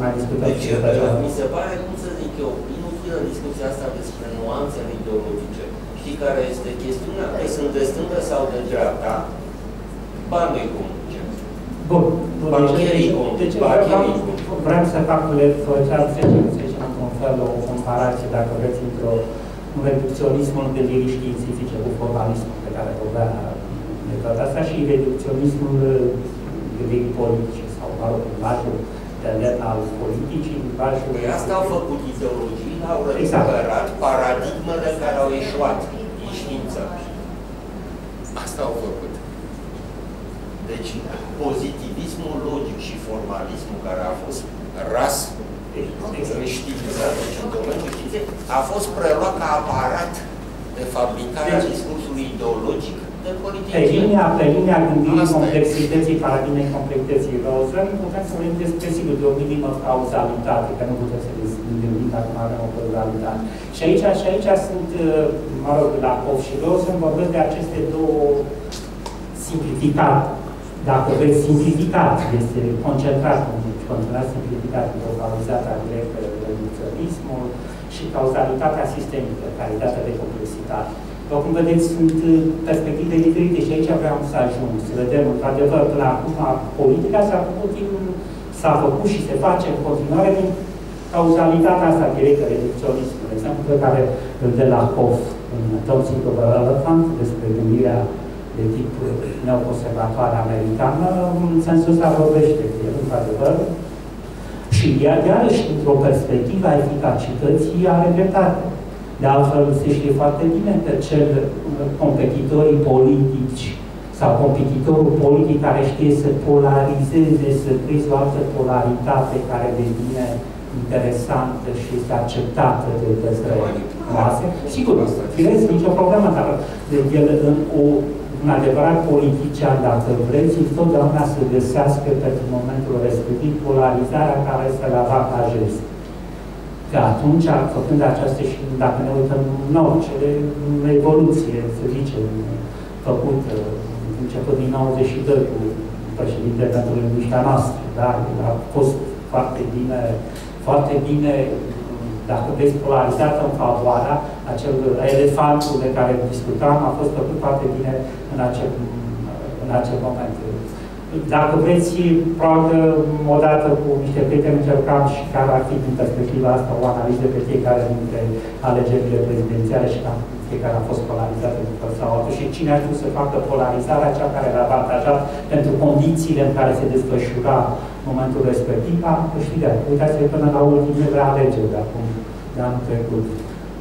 Deci, mi se pare, cum să zic eu, inutilă discuția asta despre nuanțele ideologice. Știi care este chestiunea? Că sunt de stângă sau de dreapta, banii cum. Bun. Vreau să fac cu reflecție și într-un fel o comparație, dacă vreți, într-o reducționismul gândirii științifice cu formalismul pe care vorbea de toată asta și reducționismul gândirii politice sau, mă rog, limbajul de net al politicii, limbajul... Păi asta au făcut ideologiile, au recuperat paradigmele care au ieșuat din știință. Asta au făcut. Deci, pozitivismul logic și formalismul care a fost ras creștinizat în domeniul științei, a fost preluat ca aparat de fabricarea discursului ideologic de politicieni. Pe linia gândirii complexității, paradigmei complexității Rosen, putem să vorbim despre, sigur, de o minimă cauzalitate, că nu putem să gândim dacă nu avem o cauzalitate. Și aici sunt, mă rog, la Pov și Rosen, vorbesc de aceste două simplificat, dacă vreți, simplificat, este concentrat, simplificat, globalizarea grecă, reducționismul și cauzalitatea sistemică, calitatea de complexitate. După cum vedeți, sunt perspective diferite și aici vreau să ajung, să vedem, într-adevăr, până acum, politica s-a făcut și se face în continuare din cauzalitatea asta grecă, reducționismul, de exemplu, pe care îl dă la Hof, în Thompson Government, despre gândirea de tip neoconservatoare americană, în sensul ăsta vorbește cu el, într-adevăr, și ea, iarăși, într-o perspectivă a eficacității, are dreptate. De altfel, se știe foarte bine că competitorii politici sau competitorul politic care știe să polarizeze, să creeze o altă polaritate care devine interesantă și este acceptată de către mase, sigur, firesc, nicio problemă, dar el în o un adevărat politician, dacă vreți, întotdeauna să găsească pentru momentul respectiv polarizarea care să le avantajeze. Că atunci, făcând această și dacă ne uităm în oricele evoluție, să zicem, făcută, început din 92 cu președintele pentru liniștea noastră, da? A fost foarte bine, foarte bine, dacă vezi, polarizată în favoarea, acel elefantul de care discutam a fost făcut foarte bine în acel moment. Dacă vreți, probabil, odată cu niște prieteni încercam și care ar fi din perspectiva asta o analiză pe fiecare dintre alegerile prezidențiale și cam fiecare a fost polarizată după sau altul și cine a știut să facă polarizarea, cea care l-a avantajat pentru condițiile în care se desfășura momentul respectiv, a câștigat. Uitați-vă până la ultimele alegeri de acum, de anul trecut,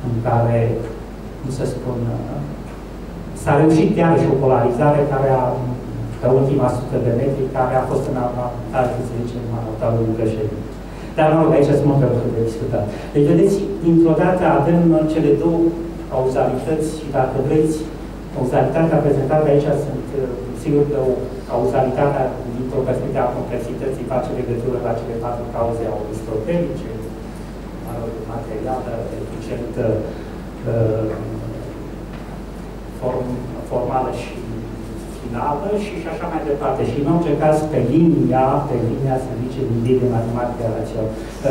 în care, cum să spun, s-a reușit iarăși o polarizare care a, pe ultima 100 de metri, care a fost în avantajul, să zicem, avantajul președinte. Dar, mă rog, aici sunt multe lucruri de discutat. Deci, vedeți, dintr-o dată avem cele două cauzalități și, dacă vreți, cauzalitatea prezentată aici sunt, sigur că o cauzalitatea dintr-o perspectivă a complexității face legătură la cele patru cauze aristotelice, materială, eficientă, formală și finală și așa mai departe. Și în orice caz, pe linia, să zicem, de matematică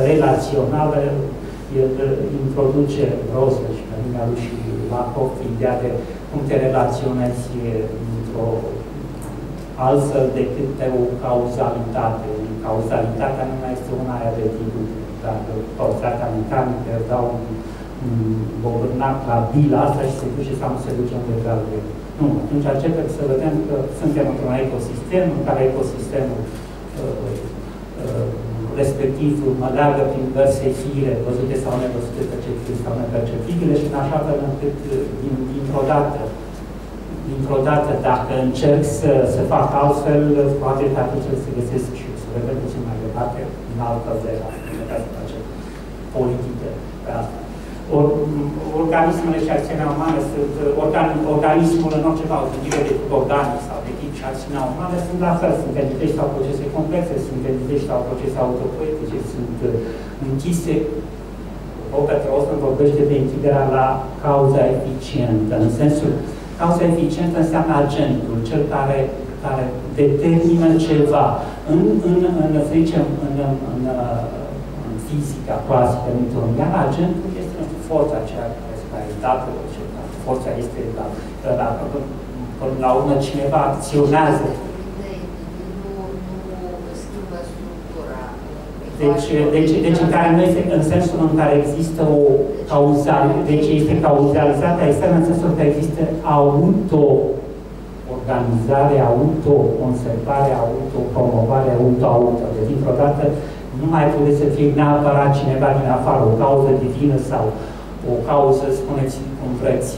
relațională, el introduce Rosen și pe linia lui și Markov, ideea de cum te relaționezi într-o altfel decât pe o cauzalitate. Cauzalitatea nu mai este una aia de tipul, dacă cauzalitatea mecanică dau bobârnac la bila asta și se duce sau nu se duce unde vreau de. Nu, atunci începem să vedem că suntem într-un ecosistem, în care ecosistemul respectiv mă leagă prin diverse fire, văzute sau nevăzute, perceptibile sau neperceptibile și în așa fel încât dintr-o dată, dacă încerc să fac altfel, poate că atunci se găsesc și să vedem puțin mai departe în altă zera, în care se face politică pe asta. Organismele și acțiunea umană sunt, organismul în orice fapt, gândire de organic sau de tip și acțiunea umană sunt la fel, sunt entități sau procese complexe, sunt entități sau procese autopoetice, sunt închise. Robert Rosen vorbește de închiderea la cauza eficientă, în sensul cauza eficientă înseamnă agentul, cel care determină ceva. În fizica clasică Newtoniană, agent este nu știu, forța aceea care este dată, forța este dată, până la urmă cineva acționează. Deci care nu este în sensul în care există o cauzalitate, deci este cauzalitatea externă în sensul că există auto-organizare, auto-conservare, auto-promovare, auto-auto. Deci, dintr-o dată, nu mai trebuie să fie neapărat cineva din afară, o cauză divină sau o cauză, spuneți cum vreți,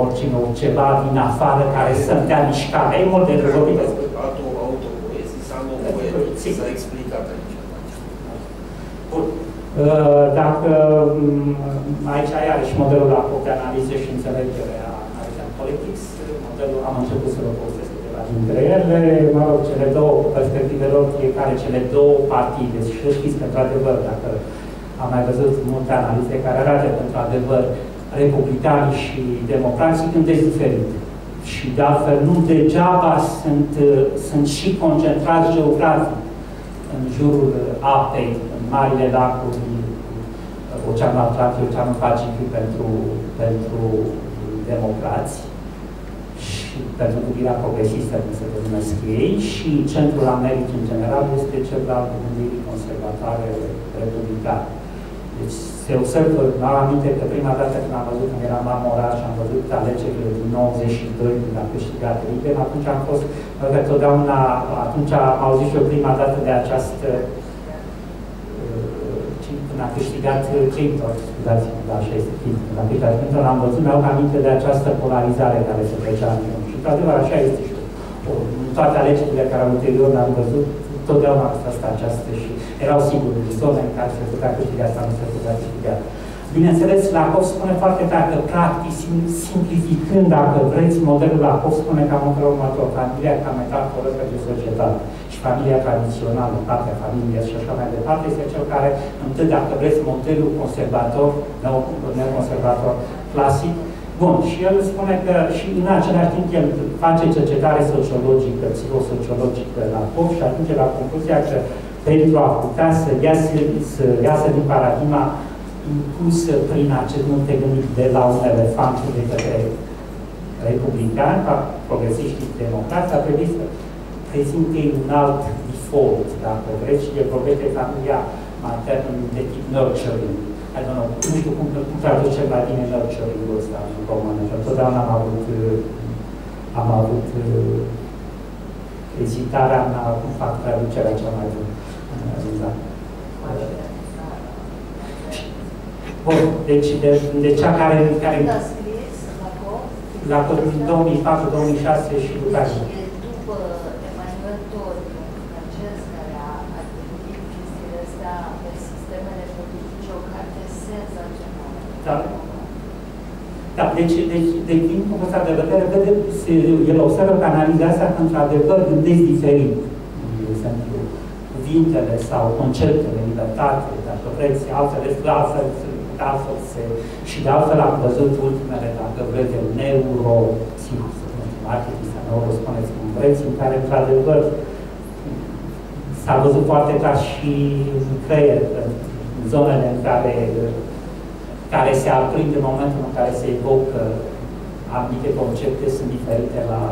oricine, ceva din afară care să dea mișcare. E mult de vorbit. S-a explicat aici. Bun. Dacă aici iarăși modelul la de analiză și înțelegere a American Politics, modelul, am început să vă povestesc câteva dintre ele, mă rog, cele două perspective lor, fiecare cele două partide. Și știți că, într-adevăr, dacă am mai văzut multe analize care arată, într-adevăr, republicani și democrații gândesc diferit. Și de altfel, nu degeaba sunt și concentrați geografic în jurul apei, în marile lacuri, Oceanul Atlantic, Oceanul Pacific pentru democrați și pentru gândirea progresistă, cum se denumesc ei, și centrul Americii, în general, este cel al gândirii conservatoare republicane. Deci se observă, m-am aminte că prima dată când am văzut, când eram la Moraș, am văzut alegerile din 92, când am câștigat Reagan, atunci am fost, că totdeauna, atunci am auzit și eu prima dată de această, când am câștigat Clinton, scuzați-mă, da, așa este Clinton, când am câștigat Clinton, am văzut, mi-au aminte de această polarizare care se trecea în lume. Și, într-adevăr, așa este și toate alegerile care ulterior le-am văzut, totdeauna a fost aceasta și erau siguri de zone în care se putea câștiga asta, nu se putea câștiga. Bineînțeles, Lakoff spune foarte clar că, practic, simplificând, dacă vreți, modelul Lakoff spune cam în felul următor, familia ca metaforă pentru societate și familia tradițională, partea familiei și așa mai departe, este cel care, întâi, dacă vreți, modelul conservator, neoconservator clasic. Bun, și el spune că, și în același timp, el face cercetare sociologică, psihosociologică la POP și ajunge la concluzia că pentru a putea să iasă din paradigma impusă prin acest nu te gândit de la un elefant de către republicani, ca progresiștii democrați, a trebuit să prezinte un alt default, dacă vreți, și el vorbește familia maternă de tip nurturing. Nu știu cum traducem la tine nurturing-ul ăsta în română. Întotdeauna am avut ezitarea, n-am avut fac traducerea cea mai bună. Bun, deci de cea care la 2004-2006 și după aceea. Da, deci din punctul ăsta de vedere, el observă că analiza asta, într-adevăr, gândesc diferit. De exemplu, cuvintele sau conceptele, libertate, dacă vreți, altfel se... Și de altfel am văzut ultimele, dacă vreți, de neuropsihomarketing sau neuro, spuneți cum vreți, în care, într-adevăr, s-a văzut foarte clar și în creier, în zonele în care se aprind în momentul în care se evocă anumite concepte, sunt diferite la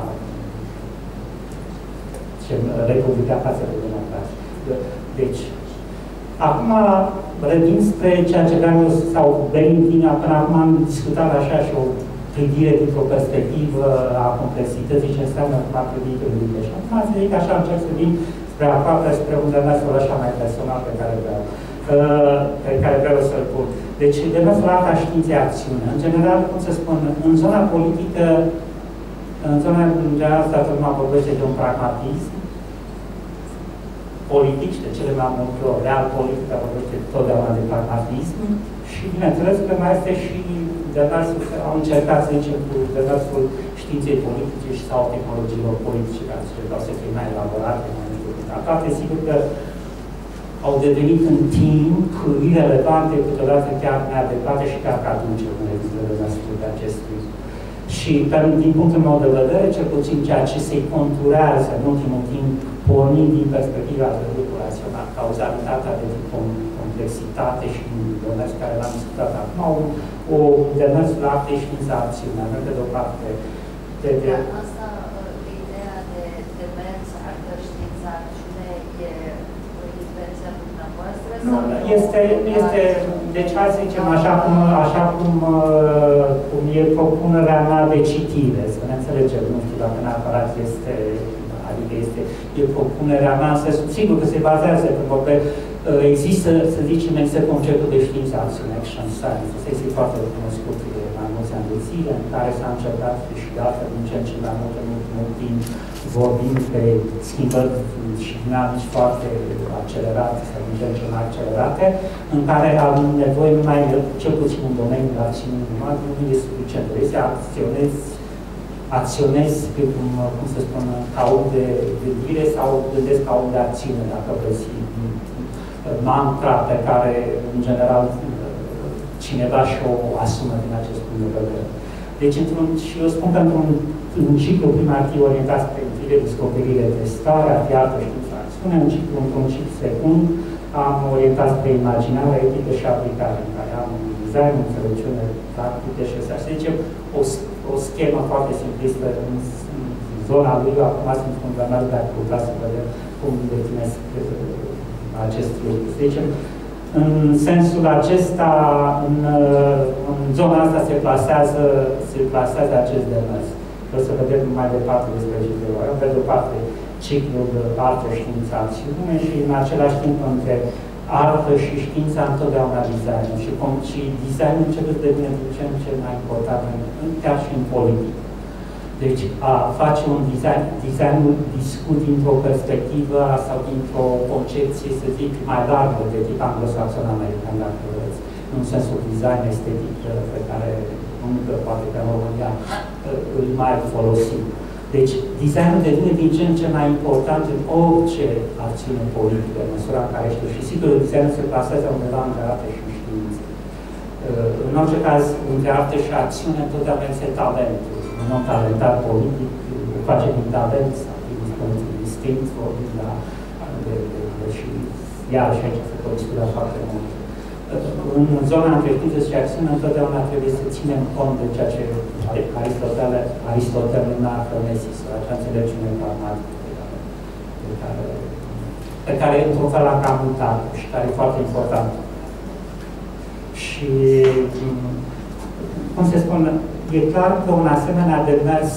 Republica față de democrație. Deci, acum revin spre ceea ce vreau sau Benthina, până acum am discutat așa și o privire dintr-o perspectivă a complexității și înseamnă cum am privit lucrurile. Și acum am zis că așa încerc să vin spre aproape, spre un demersul așa mai personal pe care vreau să-l pun. Deci, demersul ăla ca știință acțiune. În general, cum să spun, în zona politică, toată lumea vorbește de un pragmatism politic, de cele mai multe ori, real politică vorbește totdeauna de pragmatism și, bineînțeles, că mai este și demersul, au încercat să zicem cu demersul științei politice și sau tehnologiilor politice, care vreau să fie mai elaborate, mai multe. Sigur că au devenit în timp irelevante, câteodată chiar neadecvate și chiar că atunci când există demersul de acest tip. Și, din punctul meu de vedere, cel puțin ceea ce se conturează în ultimul timp, pornind din perspectiva de lucru rațional, cauzalitatea de tip complexitate și mulți care l-am discutat acum, o demers la acte și la acțiune, nu de o parte. Asta, ideea de demers, acte, știință, acțiune, e intervenția dumneavoastră? Nu, este, deci hai să zicem așa cum e propunerea mea de citire, să ne înțelegem, nu știu dacă neapărat este... Adică este propunerea mea, sigur că se bazează, pentru că există, să zicem, exact conceptul de știință, action, science. Asta este foarte recunoscut de mai mulți ani de zile, în care s-a încercat și de altfel, în ceea ce mai mult în ultimul timp, vorbind pe schimbări și dinamici foarte accelerate, sau în ceea ce mai accelerate, în care am nevoie numai, cel puțin în domeniul acțiunii umane, nu este suficient. Trebuie să acționezi cum să spun, ca om de gândire sau gândesc ca om de acțiune, dacă vreți, mantra pe care, în general, cineva și-o asumă din acest punct de vedere. Deci, și eu spun că într-un ciclu, prima ar fi orientat spre gândire, descoperire, testare, iată și infracțiune, într-un ciclu secund, am orientat spre imaginare, etică și aplicare, în care am design, înțelepciune, practică și așa. Să zicem, o schemă foarte simplistă în zona lui. Eu acum sunt condamnat de a căuta să vedem cum definesc acest lucru. Să zicem, în sensul acesta, în zona asta se plasează acest demers. O să vedem mai departe despre ce vorbim. Pe de o parte, ciclul artă, știință, acțiune și în același timp între artă și știința întotdeauna design. Și design începe să devină din ce în ce mai important, chiar și în politică. Deci a face un design, designul discut dintr-o perspectivă sau dintr-o concepție, să zic, mai largă de tip anglosaxon american, dacă vreți, în sensul design estetic pe care încă poate că în România îl mai folosim. Deci, designul devine din ce în ce mai important în orice acțiune politică, în măsura în care știu. Și sigur, designul se plasează undeva între arte și știință. În orice caz, între arte și acțiune, întotdeauna este talentul. Un om talentat politic îl face din talent, sau din instinct, vorbind la... și iarăși aici se pot discuta foarte mult. În zona între știință și acțiune, întotdeauna trebuie să ținem cont de ceea ce Aristotel numea Hermesis, acea înțelepciune pragmatică pe care într-un fel a cam uitat și care e foarte important. Și, cum se spune, e clar că un asemenea demers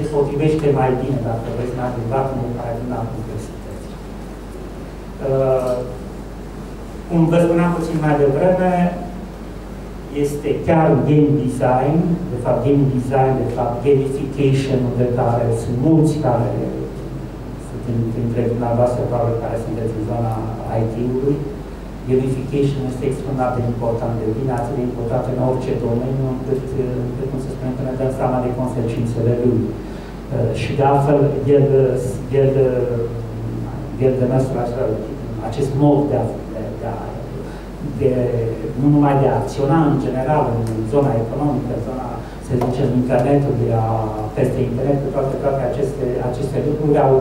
se potrivește mai bine, dacă vreți, în adevăratul în care vin la complexități. Cum vă spuneam puțin mai devreme, este chiar game design, de fapt gamification-ul de care sunt mulți care sunt dintre dumneavoastră, probabil, care sunteți în zona IT-ului. Gamification este extraordinar de important, devine atât de important în orice domeniu, încât cum se spune, că ne dăm seama de consecințele lui. Și de altfel, el de măsura acest mod nu numai de a acționa în general, în zona economică, în zona, să zicem, internetului, peste internet, toate aceste lucruri au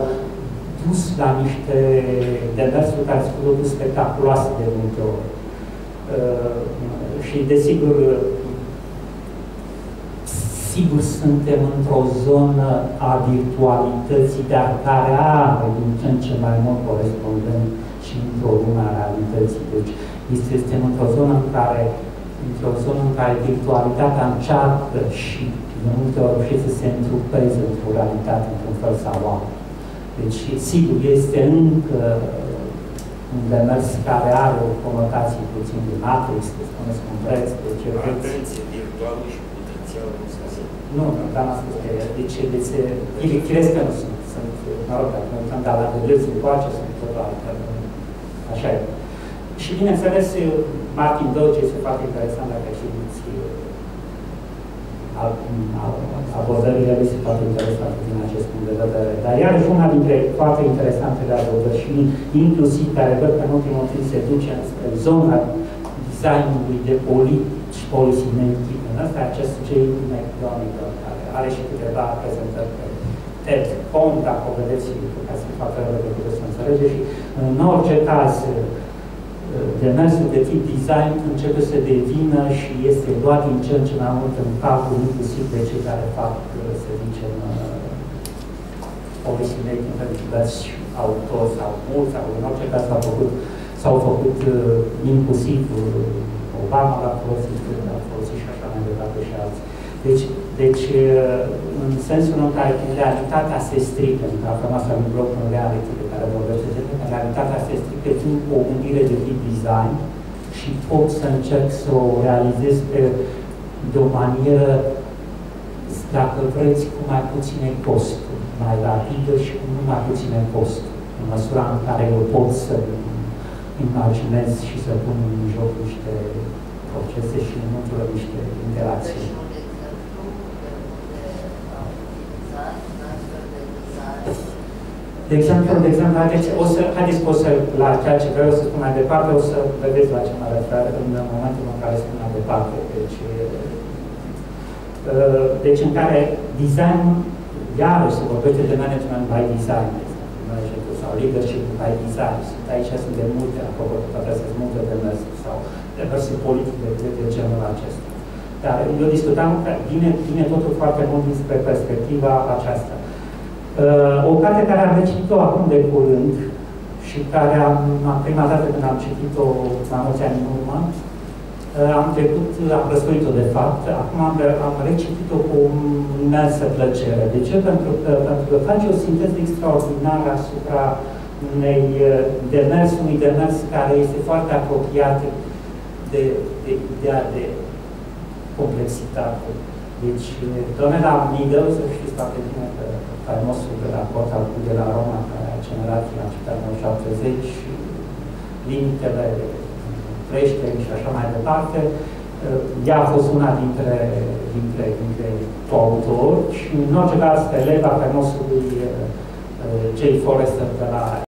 dus la niște demersuri care sunt lucruri spectaculoase de multe ori. Și, desigur, suntem într-o zonă a virtualității, dar care are din ce în ce mai mult corespondent și într-o lume a realității. Deci, suntem într-o zonă în care virtualitatea încearcă și de multe ori reușește să se întrupeze într-o realitate, într-un fel sau altul. Deci, sigur, este încă un demers care are o conotație puțin de matrix, să spuneți un preț, de ce vreți. Atenție, virtuală și potențială nu se spune. Nu, dar am spus că chiresc că nu sunt, mă rog, dacă mă uităm, dar la vedeți încoace sunt totul altă. Așa e. Și bineînțeles, Martin Doge este foarte interesant, dacă știți abordările lui sunt foarte interesante din acest punct de vedere. Dar iarăși una dintre foarte interesantele abordări și inclusiv care văd că în ultimul timp se duce spre zona designului de policy making. Asta e acest cei mai economic, care are și câteva prezentări pe drept om, dacă vedeți, ca să facă legătură să înțelegeți. În orice caz, demersul de tip design începe să devină și este luat din ce în ce mai mult în capul, inclusiv de cei care fac, să zicem, policymaking, pentru că autor sau mulți, sau în orice caz s-au făcut inclusiv Obama la folosit, când a folosit și așa mai departe și alții. Deci, în sensul în care realitatea se strică, pentru că asta e un bloc în reality de care vorbește, realitatea se strică fiind o gândire de tip design și pot să încerc să o realizez de o manieră, dacă vreți, cu mai puține costuri, mai rapidă și cu mai puține costuri, în măsura în care eu pot să imaginez și să pun în joc niște procese și în natură niște interacții. De exemplu, haideți, la ceea ce vreau să spun mai departe, o să vedeți la ce mă refer în momentul în care spun mai departe. Deci în care design, iarăși se vorbește de management by design, sau leadership by design. Aici sunt de multe, apropo, toate astea sunt multe demersuri sau demersuri politice de genul acesta. Dar eu discutam, vine totul foarte mult despre perspectiva aceasta. O carte care am citit-o acum de curând și care prima dată când am citit-o mai mulți ani în urmă, am răscolit-o de fapt, acum am recitit-o cu imensă plăcere. De ce? Pentru că face o sinteză extraordinară asupra unui demers care este foarte apropiat de ideea de complexitate. Deci, Donella Meadows, să știți foarte bine că faimosul raport al lui de la Roma, care a generat în anul 70, limitele creșterii și așa mai departe, ea a fost una dintre coautori și, în orice caz, eleva faimosului Jay Forrestal de la